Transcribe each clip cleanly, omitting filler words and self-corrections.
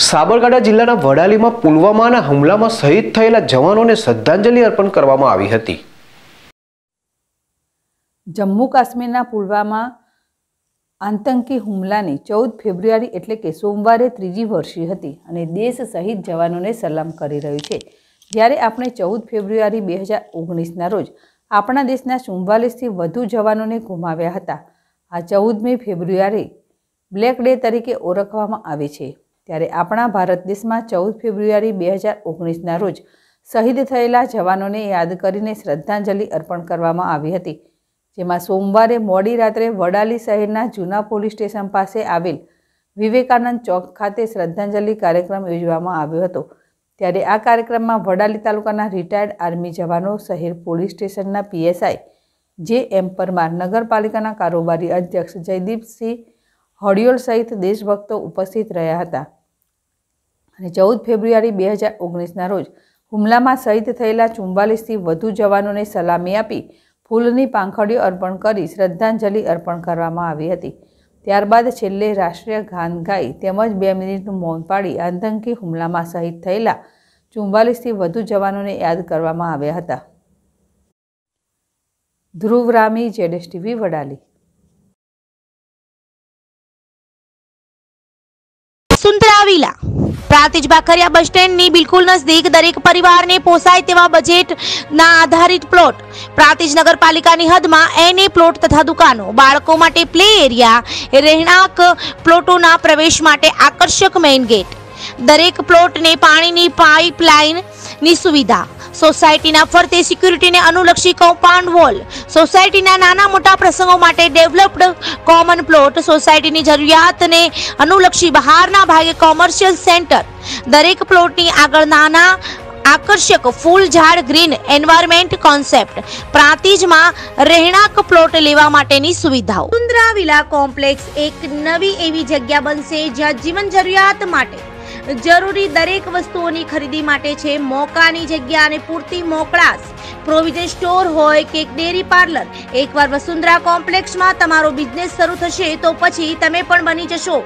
साबरकांठा जिल्लाना वडालीमां पुलवामाना हमलामां शहीद थयेला जवानोने श्रद्धांजलि अर्पण करवामां आवी हती। जम्मू काश्मीरना पुलवामा आतंकी हुमलाने 14 फेब्रुआरी एटले के सोमवारे त्रीजी वर्षी हती अने देश शहीद जवानोने सलाम करी रह्यो छे। ज्यारे आपणे 14 फेब्रुआरी 2019 रोज आपणा देशना 44 वधु जवानोने गुमाव्या हता। आ 14 फेब्रुआरी ब्लेक डे तरीके ओळखवामां आवे छे। त्यारे आपणा भारत देश में 14 फेब्रुआरी 2019 रोज शहीद थयेला जवानोने याद करीने श्रद्धांजलि अर्पण करवामां आवी हती। जेमां सोमवारे मोडी रात्रे वडाली शहेरना जूना पोलीस स्टेशन पासे आवेल विवेकानंद चौक खाते श्रद्धांजलि कार्यक्रम योजवामां आव्यो हतो। त्यारे आ कार्यक्रम में वडाली तालुकाना रिटायर्ड आर्मी जवानों शहेर पोलीस स्टेशनना पीएसआई जे.एम. परमार, नगरपालिकाना कारोबारी अध्यक्ष जयदीपसिंह हड़ियोल सहित देशभक्तों उपस्थित रहा था। 14 फेब्रुआरी 2019 रोज हुमला में शहीद थयेला 44 वधु जवानोंने सलामी आपी फूलनी पांखड़ीओ अर्पण करी श्रद्धांजलि अर्पण करवामां आवी हती। त्यारबाद छेल्ले राष्ट्रीय गान गाई तेमज 2 मिनिटनुं मौन पाड़ी आतंकी हुमला में शहीद थयेला 44 वधु जवानोंने याद करवामां आव्या हता। ध्रुव रामी, ZSTV वडाली। सुंदरावीला प्रातिज बाखरिया बस स्टैंड नी बिल्कुल नजदीक दरेक परिवार ने पोसाय तेवा बजेट ना आधारित प्लॉट प्रातिज नगरपालिका नी हद में एने प्लॉट तथा दुकानों बाळको माटे प्ले एरिया रहणांक प्लॉटों ना प्रवेश माटे आकर्षक मेन गेट दरेक प्लॉट ने पानी नी पाइपलाइन नी सुविधा सोसायटी ना फरते सिक्योरिटी ने अनुलक्षी कम्पाउंड वॉल सोसायटी ना नाना मोटा प्रसंगों माटे डेवलप्ड कॉमन प्लॉट सोसायटी नी जरूरियात ने अनुलक्षी बहार ना भागे कॉमर्शियल सेंटर दरेक प्लॉट नी आगळ नाना आकर्षक फूल झाड़ ग्रीन एनवायरमेंट कॉन्सेप्ट प्रांतिज में रहणांक प्लॉट लेवा माटेनी सुविधाओं सुंदराविला कॉम्प्लेक्स एक नवी एवी जग्या बनशे ज्यां जीवन जरूरियात माटे जरूरी दरेक वस्तुओनी खरीदी माटे छे मोकानी जग्या अने पूरती मोकळास प्रोविजन स्टोर होय के डेरी पार्लर एकवार वसुंधरा कॉम्प्लेक्स में तमारो बिजनेस शुरू थशे तो पछी तमे पण बनी जशो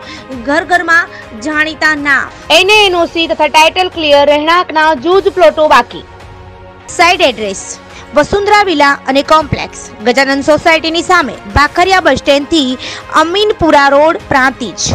घर घर में जाणीता नाम NA NOC तथा टाइटल क्लियर रहणांकना जूज प्लॉटो बाकी साइड एड्रेस वसुंधरा विला अने कॉम्प्लेक्स गजानन सोसायटीनी सामे बाखरिया बस स्टेन्ड थी अमीनपुरा रोड प्रांतिज